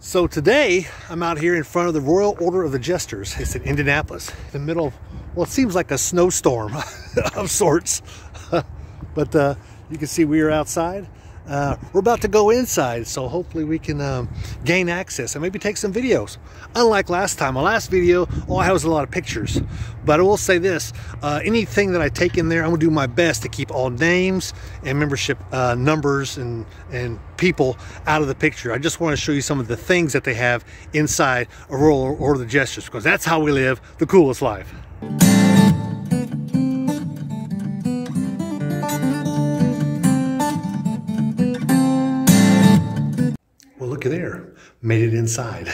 So today I'm out here in front of the Royal Order of the Jesters. It's in Indianapolis, in the middle of, well, it seems like a snowstorm of sorts. But you can see we are outside. We're about to go inside, so hopefully we can gain access and maybe take some videos. Unlike last time, my last video, all I had was a lot of pictures. But I will say this, anything that I take in there, I'm gonna do my best to keep all names and membership numbers and people out of the picture. I just wanna show you some of the things that they have inside a Royal Order of the Jesters, because that's how we live the coolest life. Look at there, made it inside.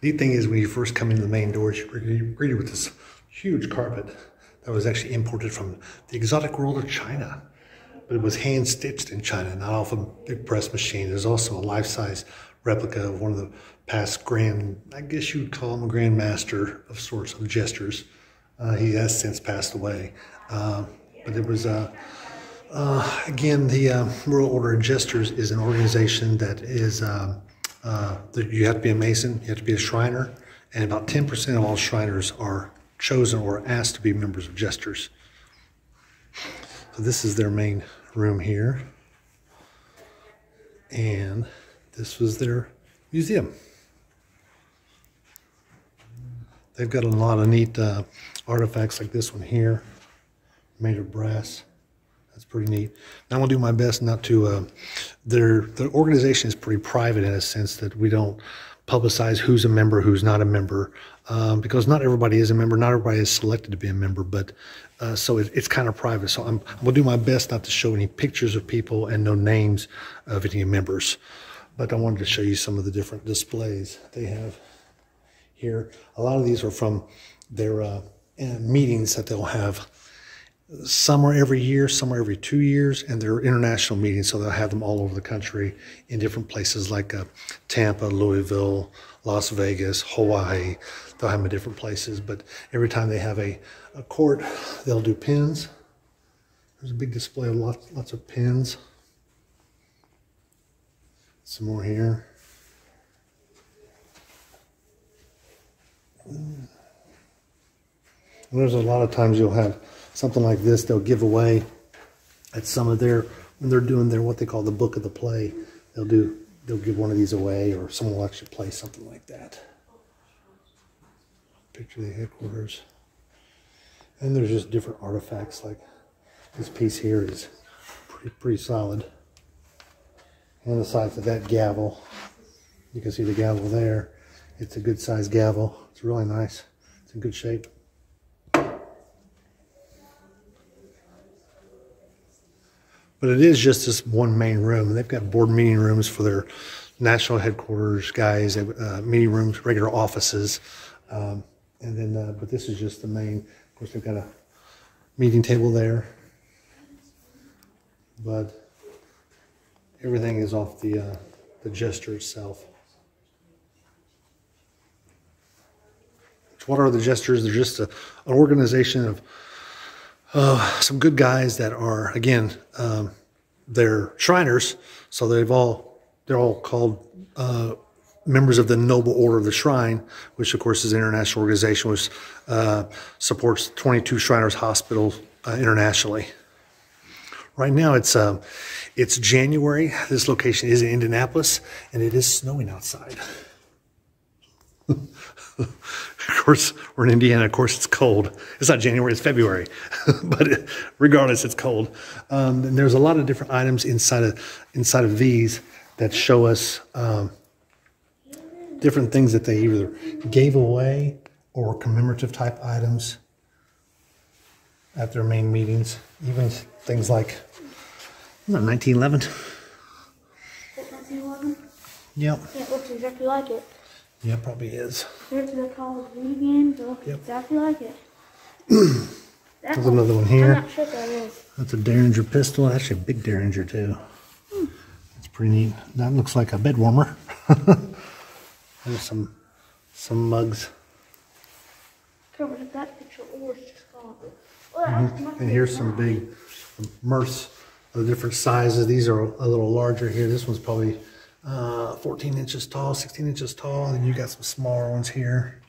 Neat thing is, when you first come into the main doors, you're greeted with this huge carpet that was actually imported from the exotic world of China, but it was hand stitched in China, not off a big press machine. There's also a life-size replica of one of the past grand, I guess you'd call him a grand master of sorts, of jesters. He has since passed away, but it was again, the Royal Order of Jesters is an organization that is, you have to be a Mason, you have to be a Shriner, and about 10% of all Shriners are chosen or asked to be members of Jesters. So this is their main room here, and this was their museum. They've got a lot of neat artifacts like this one here, made of brass. It's pretty neat. And I'm gonna do my best not to. The organization is pretty private in a sense that we don't publicize who's a member, who's not a member, because not everybody is a member, not everybody is selected to be a member. But so it's kind of private. So I'm gonna do my best not to show any pictures of people and no names of any members. But I wanted to show you some of the different displays they have here. A lot of these are from their meetings that they'll have. Some are every year, some are every 2 years, and they're international meetings, so they'll have them all over the country in different places like Tampa, Louisville, Las Vegas, Hawaii. They'll have them in different places, but every time they have a court, they'll do pins. There's a big display of lots of pins. Some more here. And there's a lot of times you'll have something like this they'll give away at some of their, when they're doing their, what they call the book of the play, they'll give one of these away, or someone will actually play something like that. Picture the headquarters. And there's just different artifacts, like this piece here is pretty solid. And the size of that gavel, you can see the gavel there. It's a good sized gavel. It's really nice. It's in good shape. But it is just this one main room, and they've got board meeting rooms for their national headquarters guys, meeting rooms, regular offices, and then. But this is just the main. Of course, they've got a meeting table there, but everything is off the jester itself. What are the jesters? They're just an organization of. Some good guys that are, again, they're Shriners, so they're all called members of the Noble Order of the Shrine, which of course is an international organization which supports 22 Shriners hospitals internationally. Right now it's January. This location is in Indianapolis, and it is snowing outside. Of course, we're in Indiana. Of course, it's cold. It's not January, it's February. But regardless, it's cold. And there's a lot of different items inside of these that show us different things that they either gave away or commemorative type items at their main meetings. Even things like 1911. 1911? Yep. Yeah, it looks exactly like it. Yeah, it probably is. There's the Call of Duty game. They look exactly like it. There's another one here. I'm not sure that is. That's a Derringer pistol. Actually, a big Derringer, too. That's pretty neat. That looks like a bed warmer. There's some mugs. Covered up that picture. Or it's just gone. Well, and here's some big MRFs of different sizes. These are a little larger here. This one's probably 14 inches tall, 16 inches tall, and you got some smaller ones here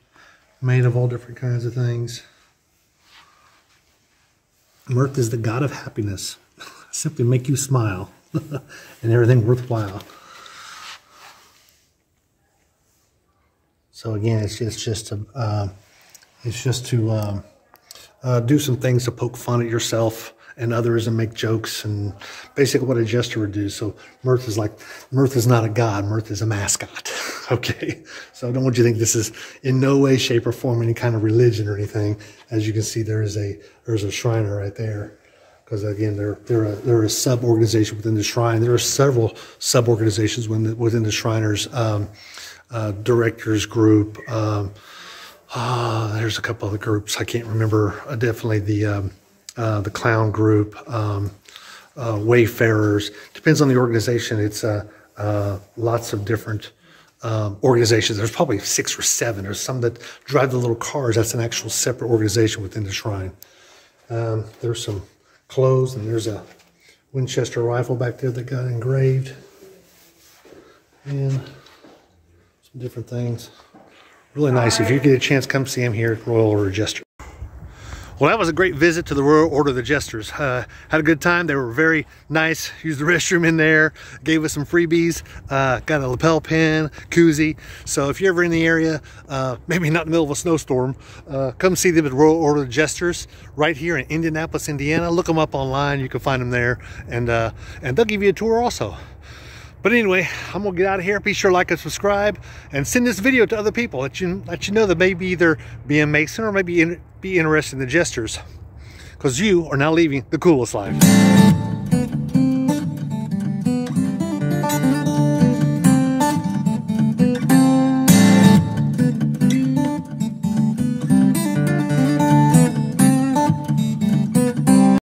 made of all different kinds of things. Mirth is the god of happiness. Simply make you smile and everything worthwhile. So again, it's just to do some things to poke fun at yourself and others and make jokes, and basically what a jester would do. So mirth is not a god, mirth is a mascot. Okay, so I don't want you to think this is in no way, shape, or form any kind of religion or anything. As you can see, there's a Shriner right there, because again, they're a sub organization within the Shrine. There are several sub organizations within the Shriners. Directors group. There's a couple other groups I can't remember. Definitely the clown group, wayfarers. Depends on the organization. It's lots of different organizations. There's probably 6 or 7. There's some that drive the little cars. That's an actual separate organization within the Shrine. There's some clothes, and there's a Winchester rifle back there that got engraved. And different things. Really nice. If you get a chance, come see him here at Royal Order of Jesters. Well, that was a great visit to the Royal Order of the Jesters. Had a good time. They were very nice. Used the restroom in there. Gave us some freebies. Got a lapel pin, koozie. So if you're ever in the area, maybe not in the middle of a snowstorm, come see them at Royal Order of the Jesters right here in Indianapolis, Indiana. Look them up online. You can find them there. And they'll give you a tour also. But anyway, I'm gonna get out of here. Be sure to like and subscribe, and send this video to other people that you know that may be either be a Mason or maybe be interested in the Jesters, because you are now leaving the coolest life.